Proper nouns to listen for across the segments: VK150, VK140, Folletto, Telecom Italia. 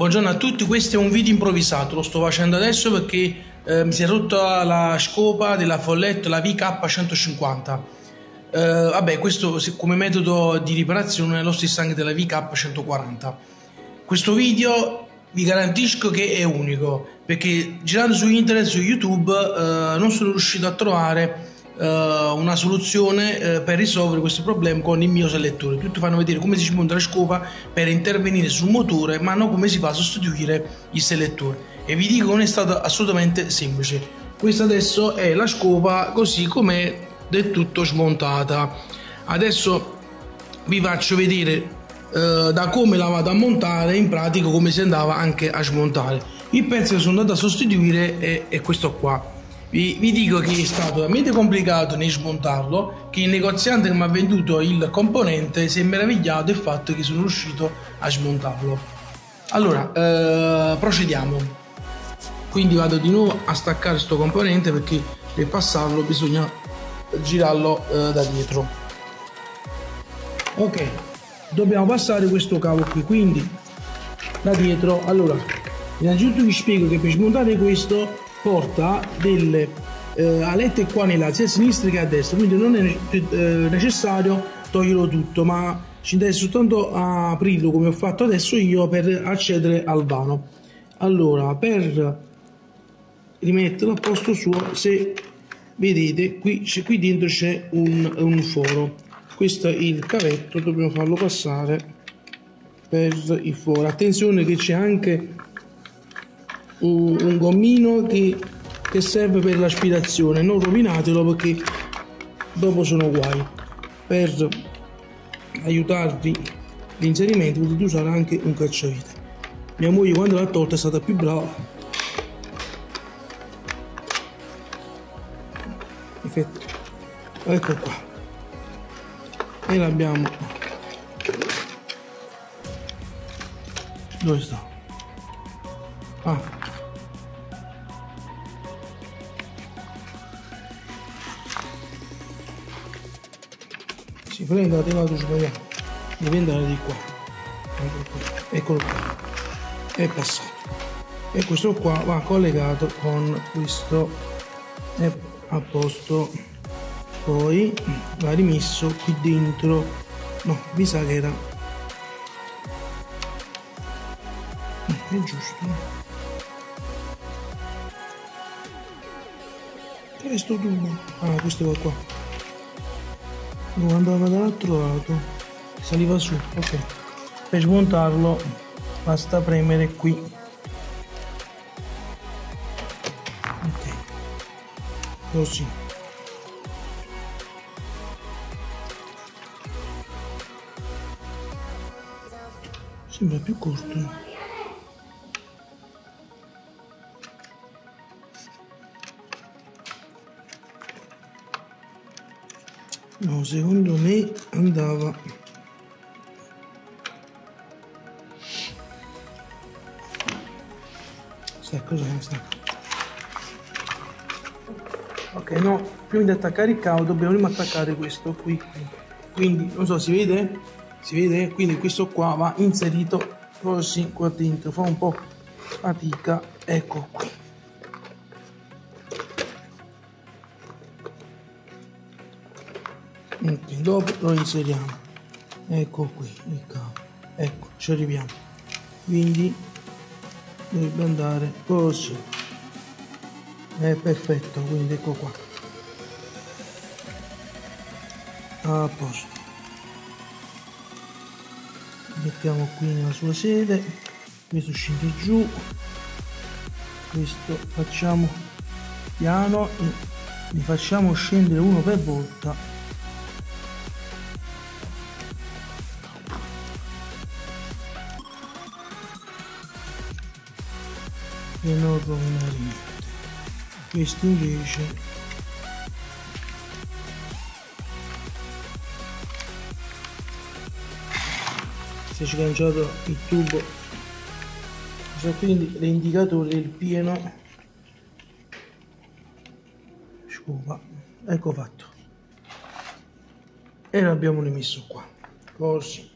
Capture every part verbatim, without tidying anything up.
Buongiorno a tutti, questo è un video improvvisato, lo sto facendo adesso perché eh, mi si è rotta la scopa della Folletto, la V K centocinquanta. Eh, vabbè, questo come metodo di riparazione è lo stesso anche della V K centoquaranta. Questo video vi garantisco che è unico, perché girando su internet, su YouTube, eh, non sono riuscito a trovare eh, una soluzione eh, per risolvere questo problema con il mio selettore. Tutti fanno vedere come si smonta la scopa per intervenire sul motore, ma non come si fa a sostituire il selettore, e vi dico che non è stato assolutamente semplice. Questa adesso è la scopa così com'è, del tutto smontata. Adesso vi faccio vedere da come la vado a montare, in pratica come si andava anche a smontare. Il pezzo che sono andato a sostituire è, è questo qua. vi, vi dico che è stato veramente complicato nel smontarlo, che il negoziante che mi ha venduto il componente si è meravigliato del fatto che sono riuscito a smontarlo. Allora eh, procediamo, quindi vado di nuovo a staccare questo componente, perché per passarlo bisogna girarlo eh, da dietro. Ok, dobbiamo passare questo cavo qui, quindi da dietro. Allora, innanzitutto vi spiego che per smontare questo porta delle eh, alette qua nei lati, sia a sinistra che a destra, quindi non è eh, necessario toglierlo tutto, ma ci interessa soltanto aprirlo come ho fatto adesso io per accedere al vano. Allora, per rimetterlo a posto suo, se vedete qui, qui dentro c'è un, un foro. Questo è il cavetto, dobbiamo farlo passare per il foro. Attenzione che c'è anche un, un gommino che, che serve per l'aspirazione, non rovinatelo perché dopo sono guai. Per aiutarvi l'inserimento potete usare anche un cacciavite. Mia moglie quando l'ha tolta è stata più brava, perfetto, ecco qua, e l'abbiamo. Dove sta? Ah, si prende la tela sbagliata, deve andare di qua, eccolo qua, è passato, e questo qua va collegato con questo, è a posto. Poi va rimesso qui dentro, no, mi sa che era, è giusto, questo tubo, ah, questo va qua, non andava dall'altro lato, saliva su. Ok, per smontarlo basta premere qui. Ok, così. Sembra più corto. No, secondo me andava. Sai cosa è sta? Ok, no, prima di attaccare il cavo dobbiamo prima attaccare questo qui. Quindi, non so, si vede? Si vede? Quindi questo qua va inserito così qua dentro, fa un po' fatica, ecco qui. Ok, dopo lo inseriamo, ecco qui il cavo, ecco, ci arriviamo, quindi dovrebbe andare così, è perfetto, quindi ecco qua, a posto. Mettiamo qui nella sua sede, questo scende giù, questo facciamo piano e li facciamo scendere uno per volta. E non rovinare niente. Questo invece ci ho lanciato il tubo, sono quindi l'indicatore del pieno scopa, ecco fatto, e l'abbiamo rimesso qua così,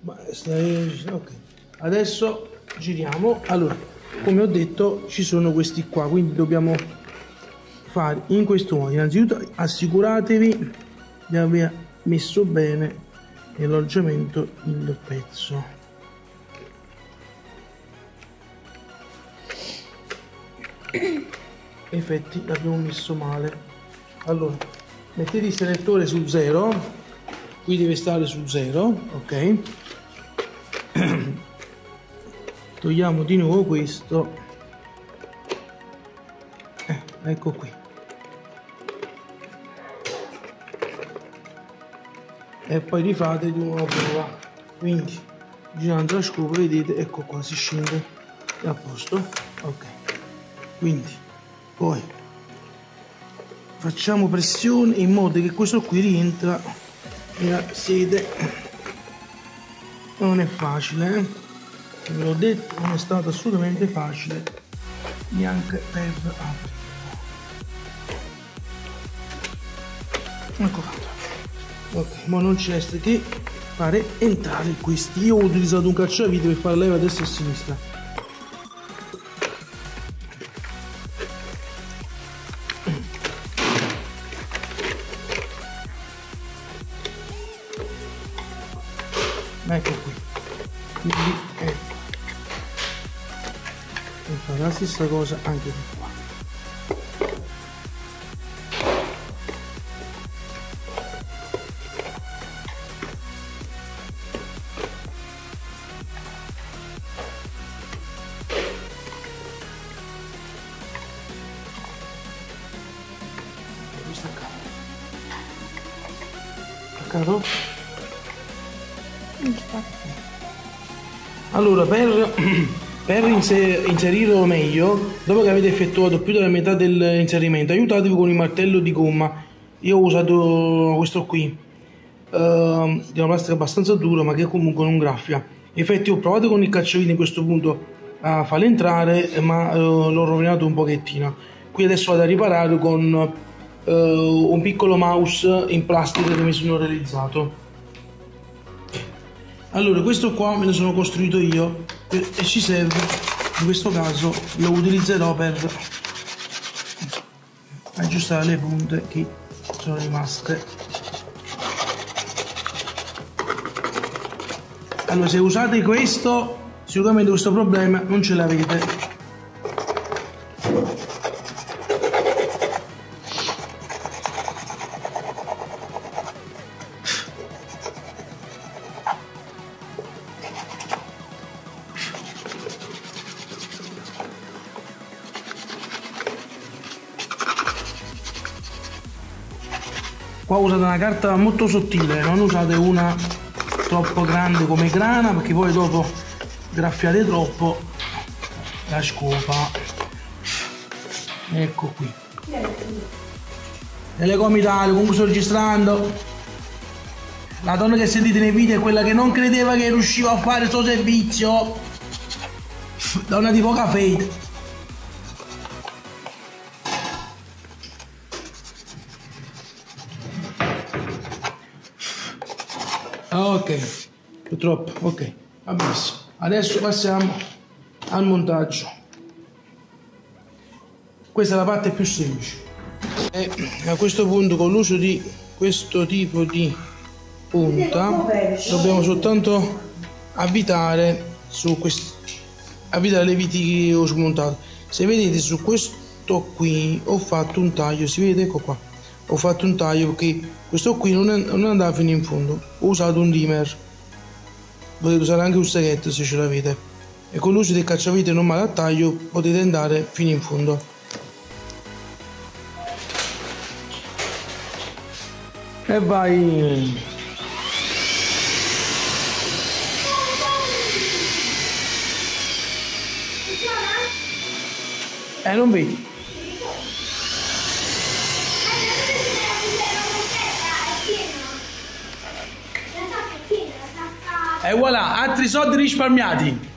ma ok, adesso giriamo. Allora, come ho detto, ci sono questi qua, quindi dobbiamo fare in questo modo. Innanzitutto assicuratevi di aver messo bene nell'alloggiamento il pezzo. Effetti l'abbiamo messo male. Allora, mettete il selettore su zero, qui deve stare su zero, ok. Togliamo di nuovo questo, eh, ecco qui, e poi rifate di nuovo la prova. Quindi girando la scopa, vedete, ecco qua, si scende, è a posto, ok. Quindi poi facciamo pressione in modo che questo qui rientra nella sede. Non è facile, eh? Ve l'ho detto, non è stato assolutamente facile neanche per aprire. Ecco fatto. Ok, ma non ci resta che fare entrare questi. Io ho utilizzato un cacciavite per fare leva a destra e a sinistra. Ecco qui, quindi ecco, e fa la stessa cosa anche di qua. Devo staccare. Staccato? Allora, per, per inser inserirlo meglio, dopo che avete effettuato più della metà dell'inserimento, aiutatevi con il martello di gomma. Io ho usato questo qui, uh, di una plastica abbastanza dura ma che comunque non graffia. In effetti ho provato con il cacciavite in questo punto a farlo entrare, ma uh, l'ho rovinato un pochettino. Qui adesso vado a riparare con uh, un piccolo mouse in plastica che mi sono realizzato. Allora, questo qua me lo sono costruito io e ci serve, in questo caso lo utilizzerò per aggiustare le punte che sono rimaste. Allora, se usate questo, sicuramente questo problema non ce l'avete. Qua usate una carta molto sottile, non usate una troppo grande come grana, perché poi dopo graffiate troppo la scopa. Ecco qui. Telecom Italia, comunque sto registrando. La donna che sentite nei video è quella che non credeva che riusciva a fare il suo servizio. Donna di poca fede. Ok, purtroppo, ok, va benissimo. Adesso passiamo al montaggio. Questa è la parte più semplice. E a questo punto, con l'uso di questo tipo di punta, dobbiamo soltanto avvitare su questi, avvitare le viti che ho smontato. Se vedete, su questo qui ho fatto un taglio, si vede, ecco qua. Ho fatto un taglio perché questo qui non, è, non andava fino in fondo. Ho usato un dimmer, potete usare anche un seghetto se ce l'avete, e con l'uso del cacciavite non male a taglio potete andare fino in fondo. E vai! E eh, non vedi? E voilà, altri soldi risparmiati.